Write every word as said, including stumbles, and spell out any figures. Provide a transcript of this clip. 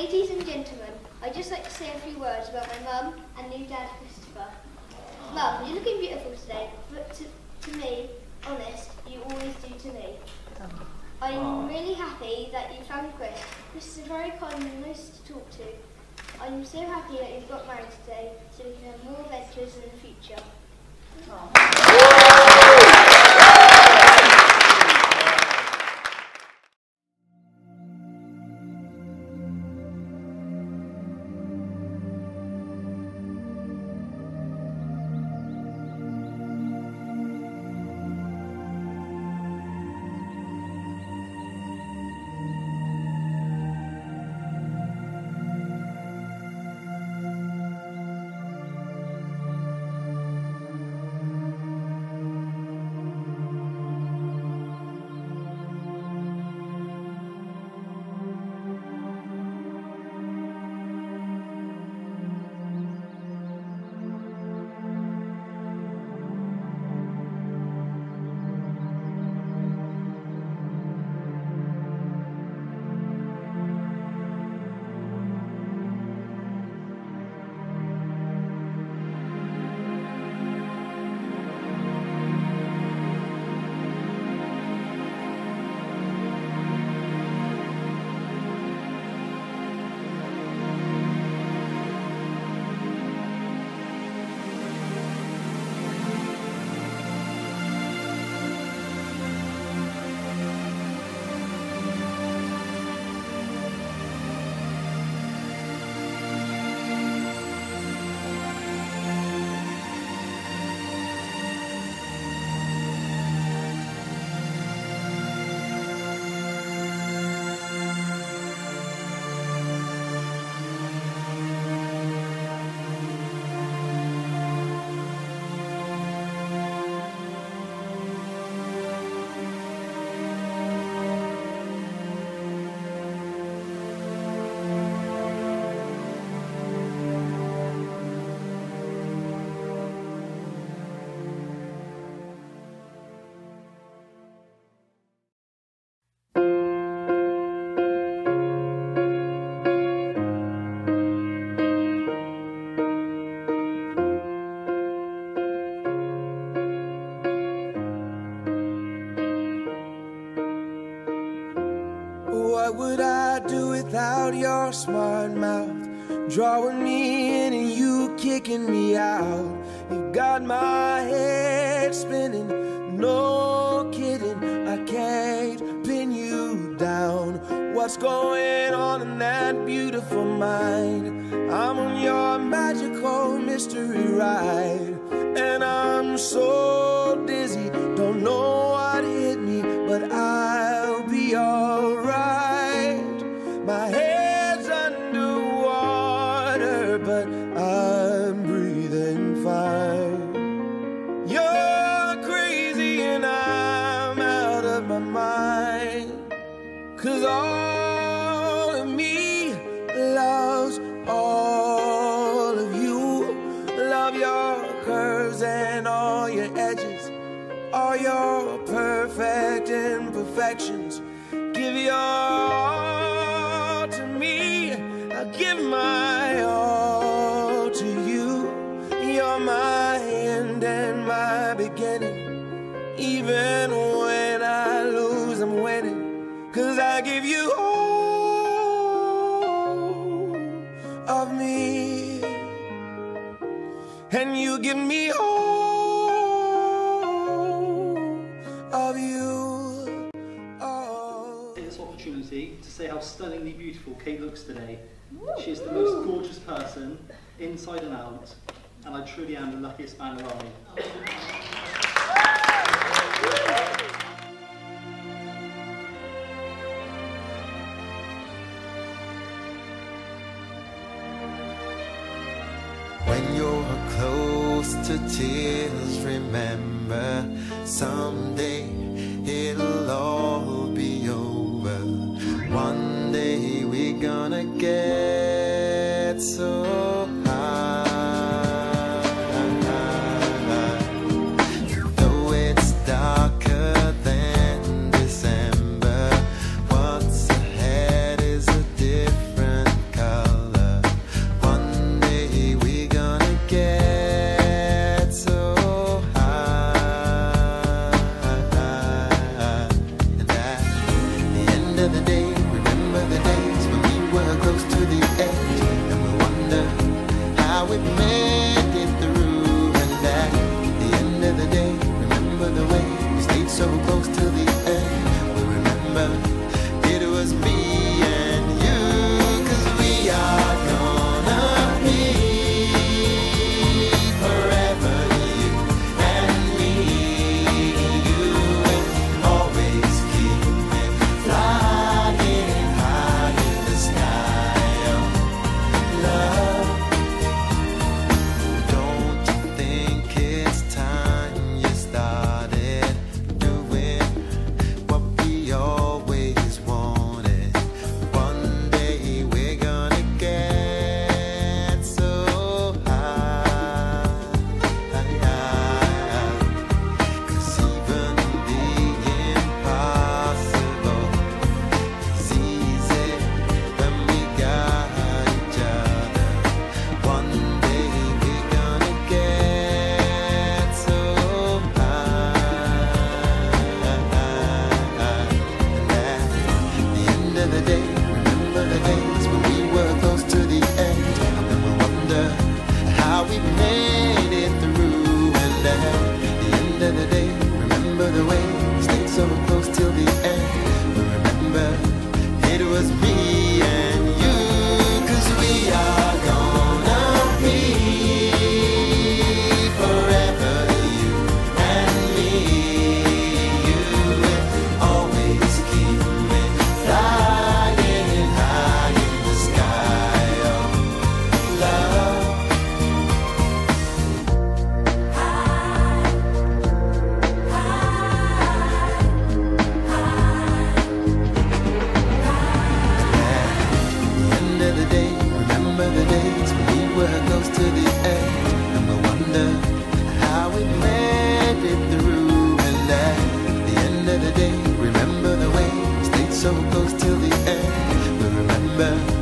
Ladies and gentlemen, I'd just like to say a few words about my mum and new dad, Christopher. Mum, you're looking beautiful today, but to, to me, honest, you always do to me. I'm Aww. really happy that you found Chris. Chris is very kind and nice to talk to. I'm so happy that you've got married today, so we can have more adventures in the future. Aww. Your smart mouth drawing me in and you kicking me out. You've got my head spinning, no kidding. I can't pin you down. What's going on in that beautiful mind? I'm on your magical mystery ride, and I'm so dizzy, don't know what hit me, but I'll be alright. My head mind, 'cause all of me loves all of you. Love your curves and all your edges, all your perfect imperfections. Give your all to me, I give my all to you. You're my end and my beginning, even when I'm winning, 'cause I give you all of me, and you give me all of you. Oh. Take this opportunity to say how stunningly beautiful Kate looks today. She is the most gorgeous person, inside and out, and I truly am the luckiest man alive. When you're close to tears, remember someday it'll all be over. One day we're gonna get so high. Though it's darker than December, what's ahead is a different kind. remember the day, remember the days when we were close to the edge, and we wonder how we made it through. And at the end of the day, remember the way we stayed so close to the end. We remember it was me and you, 'cause we are gonna be. So close till the end, we remember.